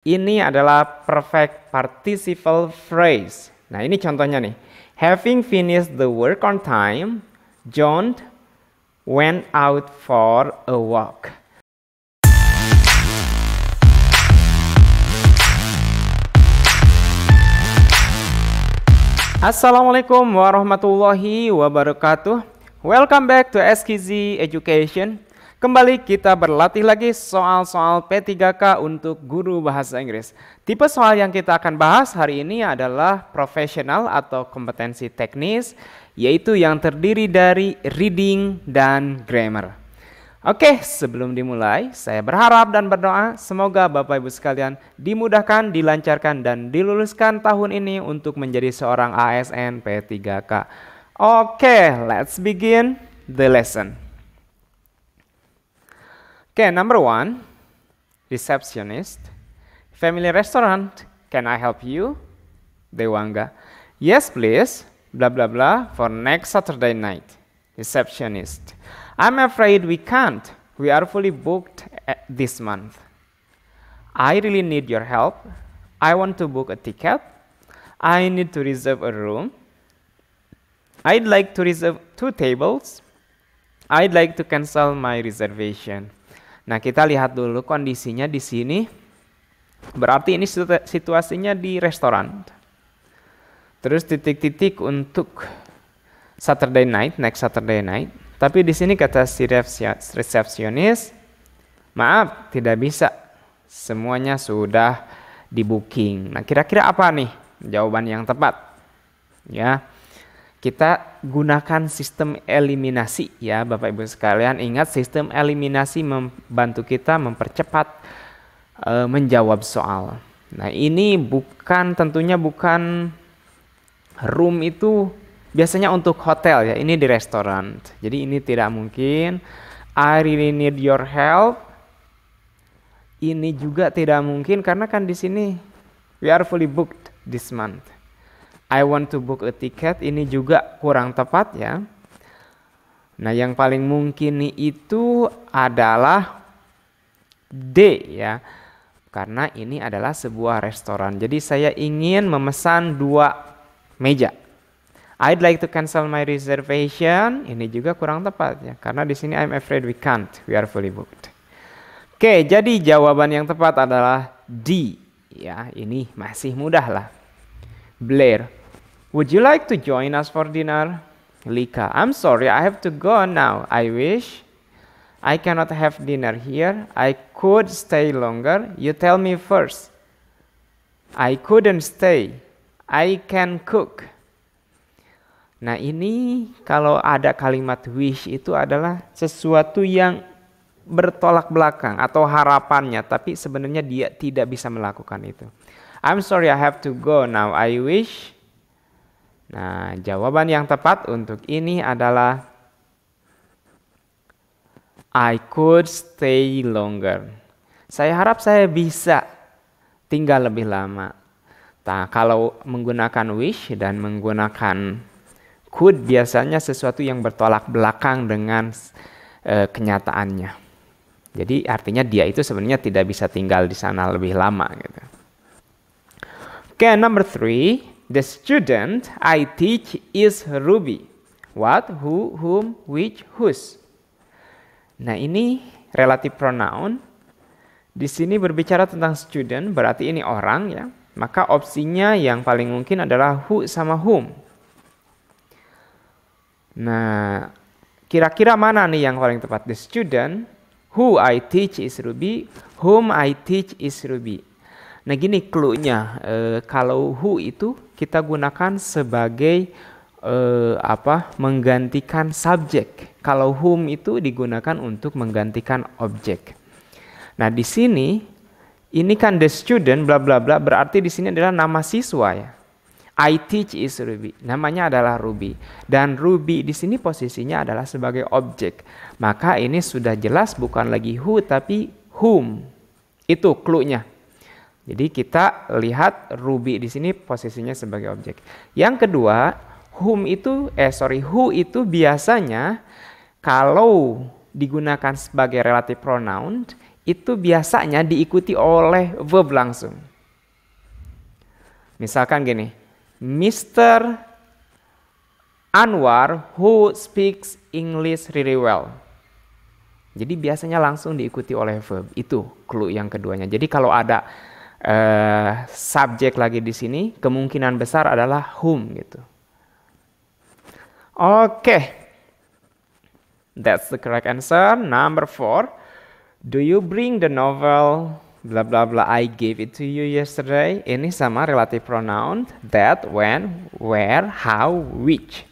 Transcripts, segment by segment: Ini adalah perfect participle phrase. Nah, ini contohnya nih. Having finished the work on time, John went out for a walk. Assalamualaikum warahmatullahi wabarakatuh. Welcome back to SKZ Education. Kembali kita berlatih lagi soal-soal P3K untuk guru bahasa Inggris. Tipe soal yang kita akan bahas hari ini adalah profesional atau kompetensi teknis, yaitu yang terdiri dari reading dan grammar. Oke, sebelum dimulai, saya berharap dan berdoa semoga Bapak Ibu sekalian dimudahkan, dilancarkan, dan diluluskan tahun ini untuk menjadi seorang ASN P3K. Oke, let's begin the lesson. Okay, number 1, receptionist. Family restaurant, can I help you? Dewangga. Yes, please. Blah, blah, blah, for next Saturday night. Receptionist. I'm afraid we can't. We are fully booked this month. I really need your help. I want to book a ticket. I need to reserve a room. I'd like to reserve 2 tables. I'd like to cancel my reservation. Nah, kita lihat dulu kondisinya di sini. Berarti ini situasinya di restoran. Terus titik-titik untuk Saturday night, next Saturday night. Tapi di sini kata si resepsionis, maaf, tidak bisa. Semuanya sudah di booking. Nah, kira-kira apa nih jawaban yang tepat? Ya. Kita gunakan sistem eliminasi ya Bapak Ibu sekalian. Ingat, sistem eliminasi membantu kita mempercepat menjawab soal. Nah, ini tentunya bukan room, itu biasanya untuk hotel ya, ini di restoran. Jadi ini tidak mungkin. I really need your help. Ini juga tidak mungkin karena kan di sini we are fully booked this month. I want to book a ticket, ini juga kurang tepat ya. Nah, yang paling mungkin itu adalah D ya. Karena ini adalah sebuah restoran. Jadi saya ingin memesan 2 meja. I'd like to cancel my reservation. Ini juga kurang tepat ya. Karena di sini I'm afraid we can't. We are fully booked. Oke, jadi jawaban yang tepat adalah D ya. Ini masih mudah lah. Blair, would you like to join us for dinner? Lika, I'm sorry, I have to go now. I wish I cannot have dinner here. I could stay longer. You tell me first. I couldn't stay. I can cook. Nah, ini kalau ada kalimat wish itu adalah sesuatu yang bertolak belakang atau harapannya, tapi sebenarnya dia tidak bisa melakukan itu. I'm sorry, I have to go now. I wish. Nah, jawaban yang tepat untuk ini adalah I could stay longer. Saya harap saya bisa tinggal lebih lama. Nah, kalau menggunakan wish dan menggunakan could biasanya sesuatu yang bertolak belakang dengan kenyataannya. Jadi artinya dia itu sebenarnya tidak bisa tinggal di sana lebih lama gitu. Okay, number 3, the student I teach is Ruby. What, who, whom, which, whose. Nah, ini relative pronoun. Di sini berbicara tentang student, berarti ini orang ya. Maka opsinya yang paling mungkin adalah who sama whom. Nah, kira-kira mana nih yang paling tepat? The student who I teach is Ruby, whom I teach is Ruby. Nah, gini clue-nya, kalau who itu kita gunakan sebagai menggantikan subjek. Kalau whom itu digunakan untuk menggantikan objek. Nah, di sini ini kan the student bla bla bla, berarti di sini adalah nama siswa ya. I teach is Ruby. Namanya adalah Ruby dan Ruby di sini posisinya adalah sebagai objek. Maka ini sudah jelas bukan lagi who tapi whom. Itu clue-nya. Jadi kita lihat Ruby di sini posisinya sebagai objek. Yang kedua, who itu biasanya kalau digunakan sebagai relative pronoun itu biasanya diikuti oleh verb langsung. Misalkan gini, Mr. Anwar who speaks English really well. Jadi biasanya langsung diikuti oleh verb. Itu clue yang keduanya. Jadi kalau ada subjek lagi di sini, kemungkinan besar adalah whom gitu. Oke. That's the correct answer. Number 4. Do you bring the novel blah blah blah I gave it to you yesterday? Ini sama relative pronoun that, when, where, how, which.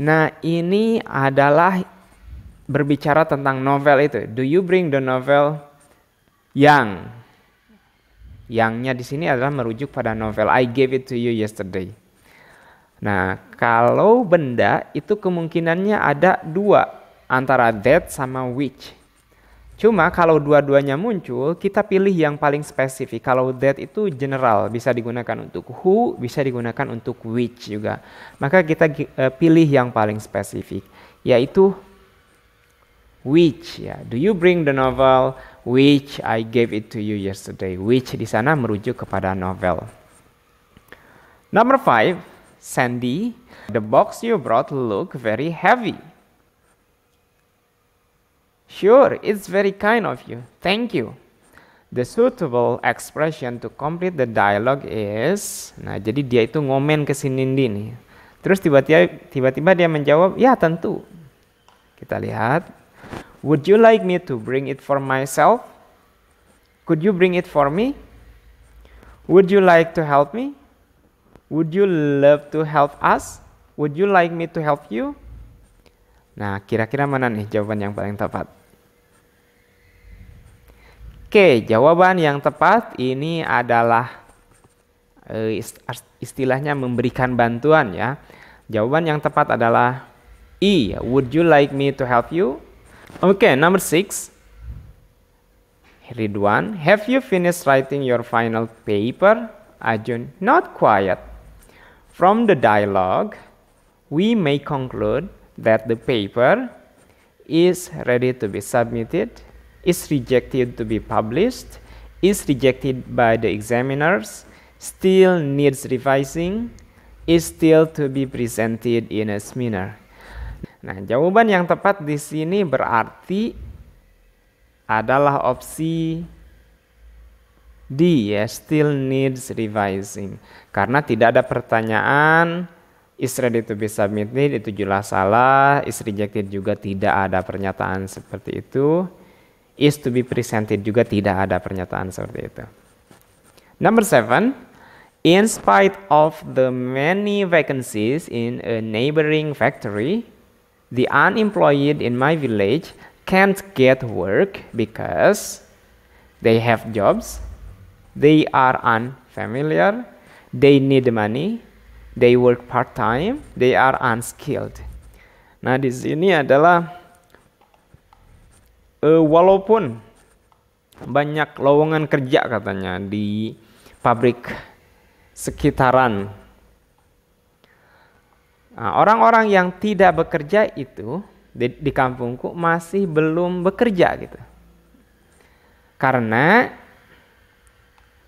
Nah, ini adalah berbicara tentang novel itu. Do you bring the novel yang? Yangnya di sini adalah merujuk pada novel I gave it to you yesterday. Nah, kalau benda itu kemungkinannya ada dua, antara that sama which. Cuma kalau dua-duanya muncul, kita pilih yang paling spesifik. Kalau that itu general, bisa digunakan untuk who, bisa digunakan untuk which juga. Maka kita pilih yang paling spesifik, yaitu which. Ya. Do you bring the novel which I gave it to you yesterday? Which di sana merujuk kepada novel. Number 5, Sandy, the box you brought look very heavy. Sure, it's very kind of you. Thank you. The suitable expression to complete the dialogue is... Nah, jadi dia itu ngomen ke si Nindi nih. Terus tiba-tiba dia menjawab, ya tentu. Kita lihat. Would you like me to bring it for myself? Could you bring it for me? Would you like to help me? Would you love to help us? Would you like me to help you? Nah, kira-kira mana nih jawaban yang paling tepat? Oke, jawaban yang tepat ini adalah istilahnya memberikan bantuan ya. Jawaban yang tepat adalah E, would you like me to help you? Oke, number 6. Ridwan, have you finished writing your final paper? Ajun, not quite. From the dialogue, we may conclude that the paper is ready to be submitted, is rejected to be published, is rejected by the examiners, still needs revising, is still to be presented in a seminar. Nah, jawaban yang tepat di sini berarti adalah opsi D, ya, still needs revising. Karena tidak ada pertanyaan is ready to be submitted, itu jelas salah. Is rejected juga tidak ada pernyataan seperti itu. Is to be presented juga tidak ada pernyataan seperti itu. Number 7, in spite of the many vacancies in a neighboring factory, the unemployed in my village can't get work because they have jobs, they are unfamiliar, they need money, they work part-time, they are unskilled. Nah, di sini adalah walaupun banyak lowongan kerja katanya di pabrik sekitaran. Orang-orang yang tidak bekerja itu di kampungku masih belum bekerja gitu. Karena...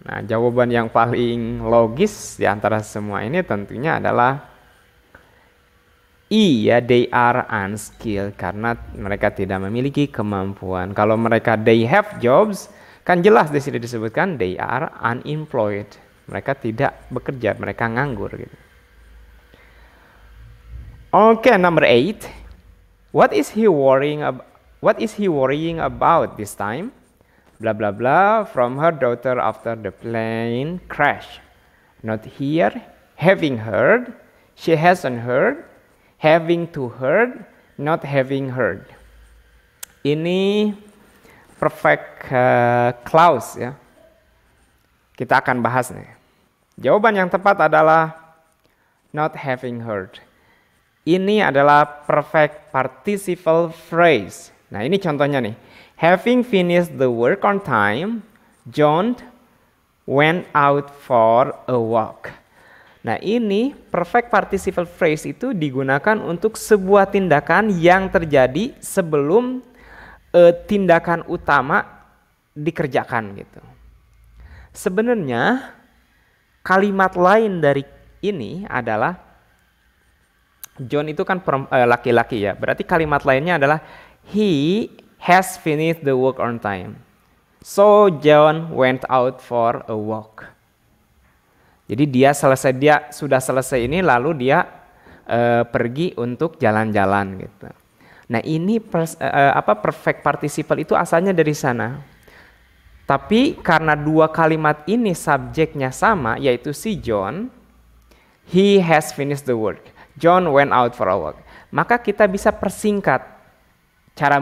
Nah, jawaban yang paling logis di antara semua ini tentunya adalah I, ya, they are unskilled, karena mereka tidak memiliki kemampuan. Kalau mereka they have jobs, kan jelas di sini disebutkan they are unemployed. Mereka tidak bekerja, mereka nganggur gitu. Oke, number 8. What is he worrying about this time? Blah blah blah from her daughter after the plane crash. Not here, having heard, she hasn't heard, having to heard, not having heard. Ini perfect clause ya. Kita akan bahas nih. Jawaban yang tepat adalah not having heard. Ini adalah perfect participle phrase. Nah, ini contohnya nih. Having finished the work on time, John went out for a walk. Nah, ini perfect participle phrase itu digunakan untuk sebuah tindakan yang terjadi sebelum tindakan utama dikerjakan gitu. Sebenarnya kalimat lain dari ini adalah John itu kan laki-laki ya, berarti kalimat lainnya adalah he has finished the work on time. So John went out for a walk. Jadi dia sudah selesai ini lalu dia pergi untuk jalan-jalan gitu. Nah ini perfect participle itu asalnya dari sana. Tapi karena dua kalimat ini subjeknya sama, yaitu si John, he has finished the work. John went out for a walk. Maka kita bisa persingkat. Cara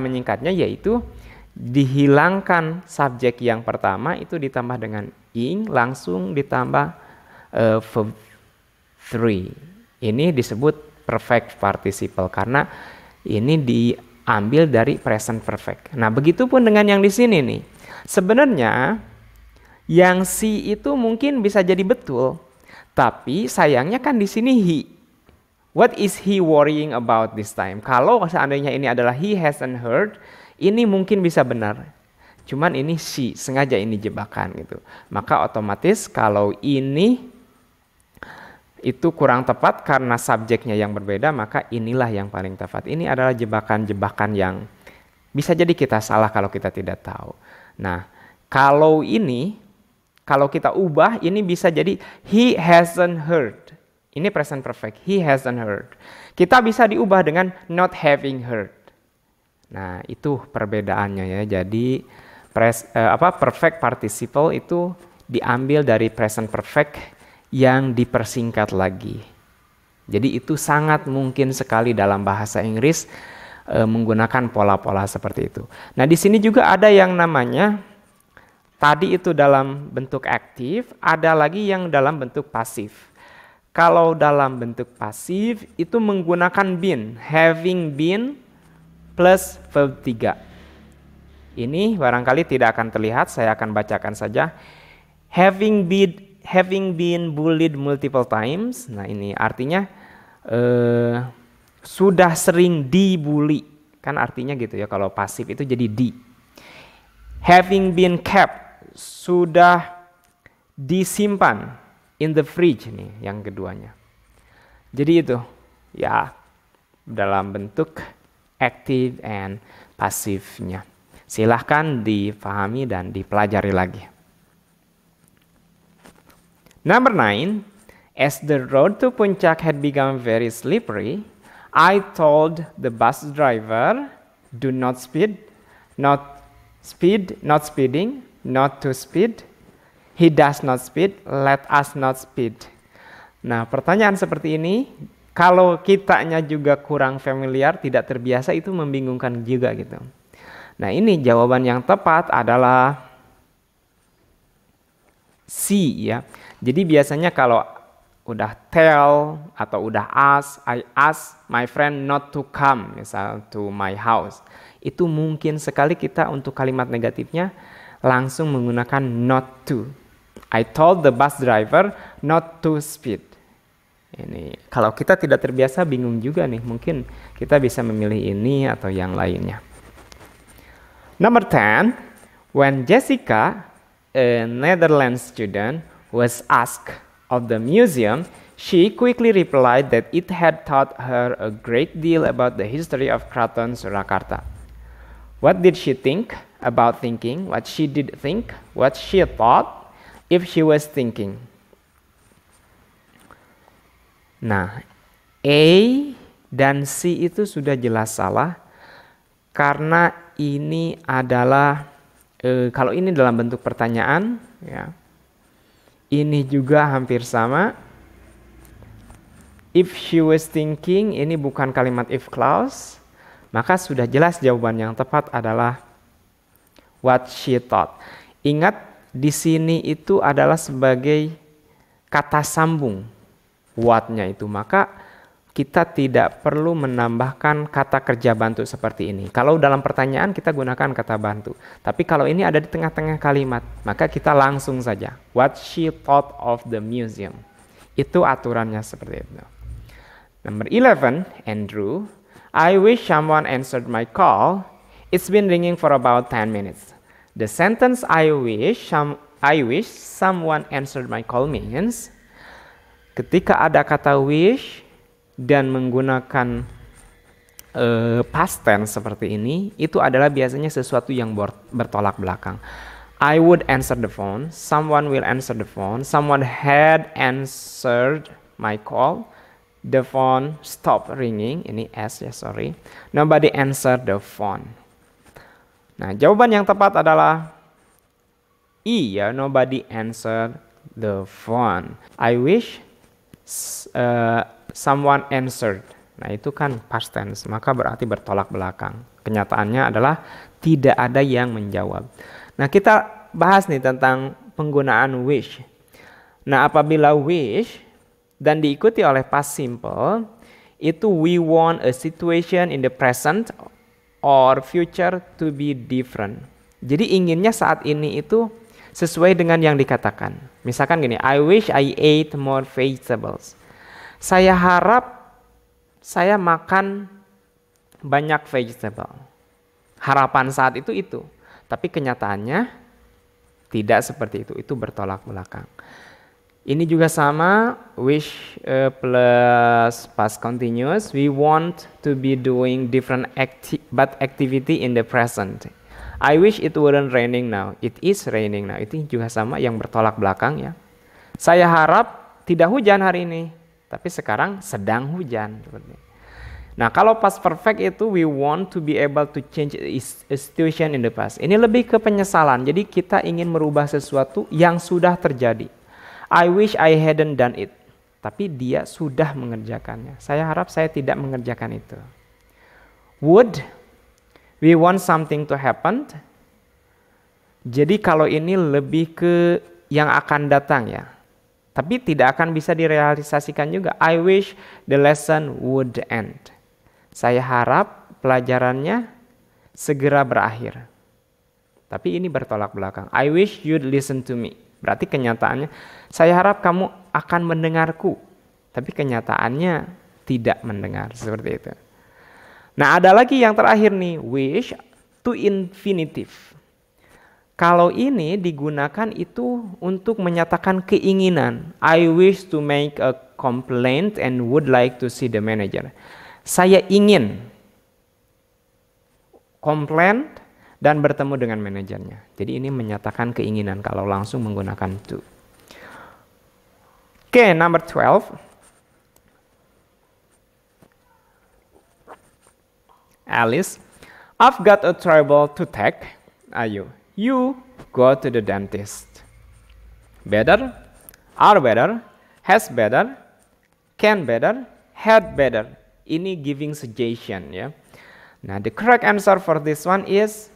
menyingkatnya yaitu dihilangkan subjek yang pertama itu ditambah dengan ing, langsung ditambah verb 3. Ini disebut perfect participle karena ini diambil dari present perfect. Nah, begitupun dengan yang di sini nih. Sebenarnya yang si itu mungkin bisa jadi betul. Tapi sayangnya kan di sini he. What is he worrying about this time? Kalau seandainya ini adalah he hasn't heard, ini mungkin bisa benar. Cuman ini she, sengaja ini jebakan gitu. Maka otomatis kalau ini itu kurang tepat karena subjeknya yang berbeda, maka inilah yang paling tepat. Ini adalah jebakan-jebakan yang bisa jadi kita salah kalau kita tidak tahu. Nah, kalau ini kalau kita ubah, ini bisa jadi he hasn't heard. Ini present perfect, he hasn't heard. Kita bisa diubah dengan not having heard. Nah, itu perbedaannya ya. Jadi perfect participle itu diambil dari present perfect yang dipersingkat lagi. Jadi itu sangat mungkin sekali dalam bahasa Inggris menggunakan pola-pola seperti itu. Nah, di sini juga ada yang namanya tadi itu dalam bentuk aktif, ada lagi yang dalam bentuk pasif. Kalau dalam bentuk pasif itu menggunakan been, having been plus verb 3. Ini barangkali tidak akan terlihat, saya akan bacakan saja. Having been bullied multiple times. Nah ini artinya sudah sering dibully. Kan artinya gitu ya, kalau pasif itu jadi di. Having been kept, sudah disimpan in the fridge nih yang keduanya. Jadi itu ya dalam bentuk active and pasifnya. Silahkan dipahami dan dipelajari lagi. Number 9, as the road to Puncak had become very slippery, I told the bus driver, do not speed, not speeding, not to speed, he does not speed, let us not speed. Nah pertanyaan seperti ini, kalau kitanya juga kurang familiar, tidak terbiasa itu membingungkan juga gitu. Nah ini jawaban yang tepat adalah C ya. Jadi biasanya kalau udah tell atau udah ask, I ask my friend not to come, misal to my house. Itu mungkin sekali kita untuk kalimat negatifnya langsung menggunakan not to. I told the bus driver not to speed. Ini kalau kita tidak terbiasa bingung juga nih, mungkin kita bisa memilih ini atau yang lainnya. Number 10, when Jessica, a Netherlands student, was asked of the museum, she quickly replied that it had taught her a great deal about the history of Kraton Surakarta. What did she think about thinking? What she did think? What she thought if she was thinking? Nah, A dan C itu sudah jelas salah karena ini adalah kalau ini dalam bentuk pertanyaan, ya. Ini juga hampir sama. If she was thinking, ini bukan kalimat if clause. Maka sudah jelas jawaban yang tepat adalah what she thought. Ingat di sini itu adalah sebagai kata sambung what-nya itu. Maka kita tidak perlu menambahkan kata kerja bantu seperti ini. Kalau dalam pertanyaan kita gunakan kata bantu. Tapi kalau ini ada di tengah-tengah kalimat, maka kita langsung saja what she thought of the museum. Itu aturannya seperti itu. Number 11, Andrew. I wish someone answered my call. It's been ringing for about 10 minutes. The sentence I wish someone answered my call means, ketika ada kata wish dan menggunakan past tense seperti ini, itu adalah biasanya sesuatu yang bertolak belakang. I would answer the phone, someone will answer the phone, someone had answered my call, the phone stopped ringing, ini S ya, sorry. Nobody answered the phone. Nah, jawaban yang tepat adalah I ya, nobody answered the phone. I wish someone answered. Nah, itu kan past tense, maka berarti bertolak belakang. Kenyataannya adalah tidak ada yang menjawab. Nah, kita bahas nih tentang penggunaan wish. Nah, apabila wish dan diikuti oleh past simple, itu we want a situation in the present or future to be different. Jadi inginnya saat ini itu sesuai dengan yang dikatakan. Misalkan gini, I wish I ate more vegetables. Saya harap saya makan banyak vegetable. Harapan saat itu. Tapi kenyataannya tidak seperti itu bertolak belakang. Ini juga sama, wish plus past continuous, we want to be doing different activity in the present. I wish it wouldn't raining now, it is raining now, itu juga sama yang bertolak belakang ya. Saya harap tidak hujan hari ini, tapi sekarang sedang hujan. Nah, kalau past perfect itu we want to be able to change a situation in the past. Ini lebih ke penyesalan. Jadi kita ingin merubah sesuatu yang sudah terjadi. I wish I hadn't done it. Tapi dia sudah mengerjakannya. Saya harap saya tidak mengerjakan itu. Would, we want something to happen. Jadi kalau ini lebih ke yang akan datang ya. Tapi tidak akan bisa direalisasikan juga. I wish the lesson would end. Saya harap pelajarannya segera berakhir. Tapi ini bertolak belakang. I wish you'd listen to me. Berarti kenyataannya, saya harap kamu akan mendengarku. Tapi kenyataannya tidak mendengar, seperti itu. Nah, ada lagi yang terakhir nih, wish to infinitive. Kalau ini digunakan itu untuk menyatakan keinginan. I wish to make a complaint and would like to see the manager. Saya ingin komplain dan bertemu dengan manajernya. Jadi ini menyatakan keinginan kalau langsung menggunakan to. Oke, number 12. Alice, I've got a terrible toothache. Ayo, you go to the dentist. Better, are better, has better, can better, had better. Ini giving suggestion ya. Nah, the correct answer for this one is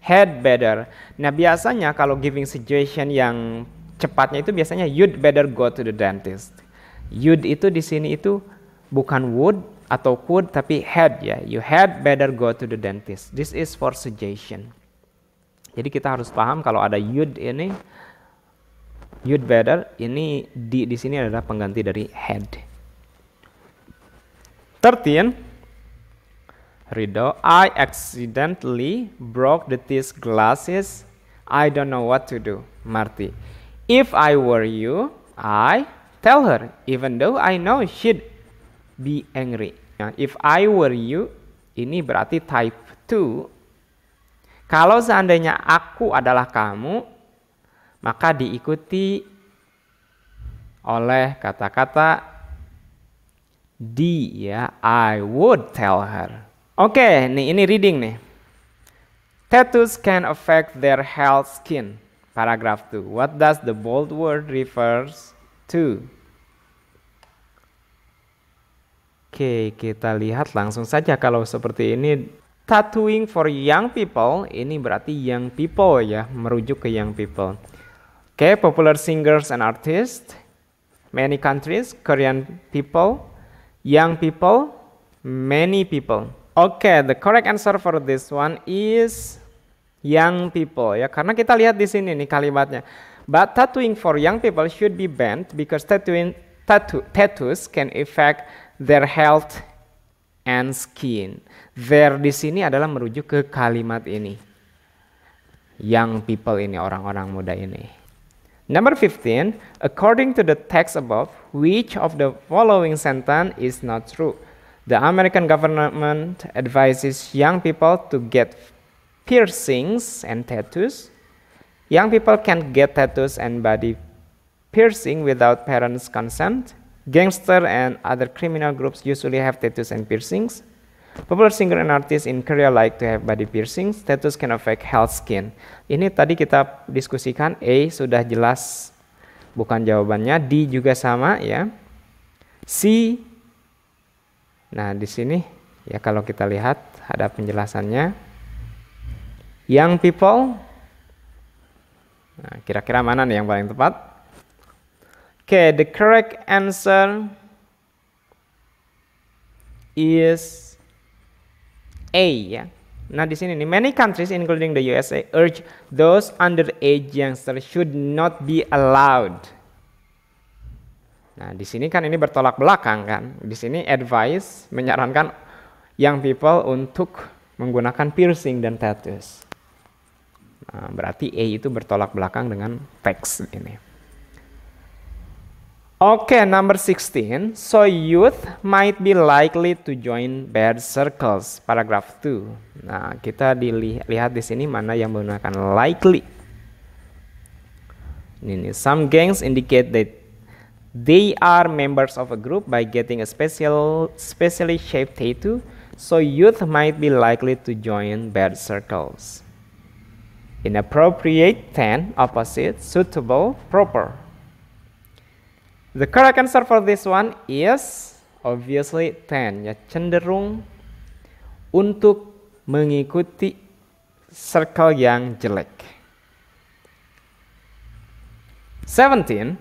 had better. Nah, biasanya kalau giving suggestion yang cepatnya itu biasanya you'd better go to the dentist. You'd itu di sini itu bukan would atau could tapi had ya. You had better go to the dentist. This is for suggestion. Jadi kita harus paham kalau ada you'd ini, you'd better ini di sini adalah pengganti dari had. 13, Rido, I accidentally broke the teeth glasses. I don't know what to do. Marty, if I were you, I tell her, even though I know she'd be angry. Nah, if I were you, ini berarti type 2. Kalau seandainya aku adalah kamu, maka diikuti oleh kata-kata D ya, I would tell her. Oke, nih ini reading nih. Tattoos can affect their health skin. Paragraph 2. What does the bold word refers to? Oke, kita lihat langsung saja kalau seperti ini. Tattooing for young people, ini berarti young people ya, merujuk ke young people. Oke, popular singers and artists, many countries, Korean people, young people, many people. Okay, the correct answer for this one is young people ya, karena kita lihat di sini nih kalimatnya. But tattooing for young people should be banned because tattoos can affect their health and skin. There di sini adalah merujuk ke kalimat ini. Young people ini, orang-orang muda ini. Number 15, according to the text above, which of the following sentence is not true? The American government advises young people to get piercings and tattoos. Young people can get tattoos and body piercing without parents' consent. Gangster and other criminal groups usually have tattoos and piercings. Popular singer and artists in Korea like to have body piercings. Tattoos can affect health skin. Ini tadi kita diskusikan, A sudah jelas bukan jawabannya, D juga sama ya. C, nah di sini ya kalau kita lihat ada penjelasannya. Young people, nah kira-kira mana nih yang paling tepat? Oke, the correct answer is A ya. Nah di sini nih, many countries including the USA urge those underage youngsters should not be allowed. Nah di sini kan ini bertolak belakang kan. Di sini advice menyarankan young people untuk menggunakan piercing dan tattoos. Nah, berarti A itu bertolak belakang dengan teks ini. Oke, number 16. So youth might be likely to join bad circles. Paragraf 2. Nah, kita dilihat di sini mana yang menggunakan likely. Ini some gangs indicate that they are members of a group by getting a specially shaped tattoo. So youth might be likely to join bad circles. Inappropriate, 10, opposite, suitable, proper. The correct answer for this one is obviously 10, ya, cenderung untuk mengikuti circle yang jelek. 17,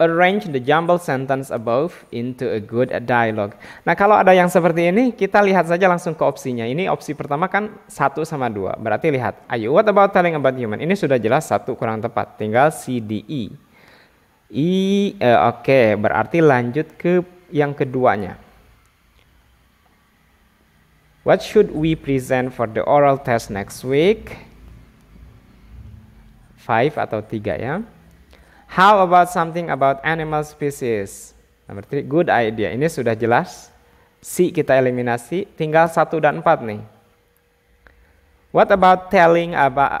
arrange the jumbled sentence above into a good dialogue. Nah kalau ada yang seperti ini kita lihat saja langsung ke opsinya. Ini opsi pertama kan 1 sama 2, berarti lihat, ayo what about telling about human? Ini sudah jelas 1 kurang tepat, tinggal CDE. Oke, berarti lanjut ke yang keduanya. What should we present for the oral test next week? 5 atau 3 ya. How about something about animal species? Number 3, good idea. Ini sudah jelas. C kita eliminasi, tinggal 1 dan 4 nih. What about telling about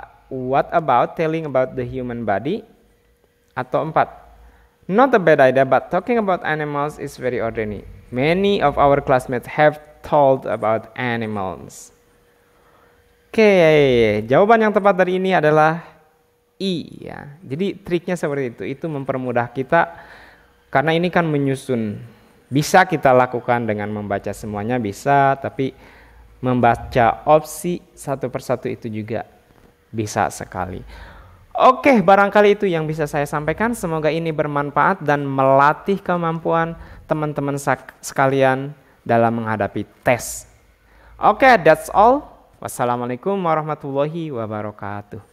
the human body? Atau 4. Not a bad idea, but talking about animals is very ordinary. Many of our classmates have told about animals. Oke, jawaban yang tepat dari ini adalah I ya. Jadi triknya seperti itu mempermudah kita karena ini kan menyusun. Bisa kita lakukan dengan membaca semuanya bisa, tapi membaca opsi satu persatu itu juga bisa sekali. Oke, barangkali itu yang bisa saya sampaikan. Semoga ini bermanfaat dan melatih kemampuan teman-teman sekalian dalam menghadapi tes. Oke, that's all. Wassalamualaikum warahmatullahi wabarakatuh.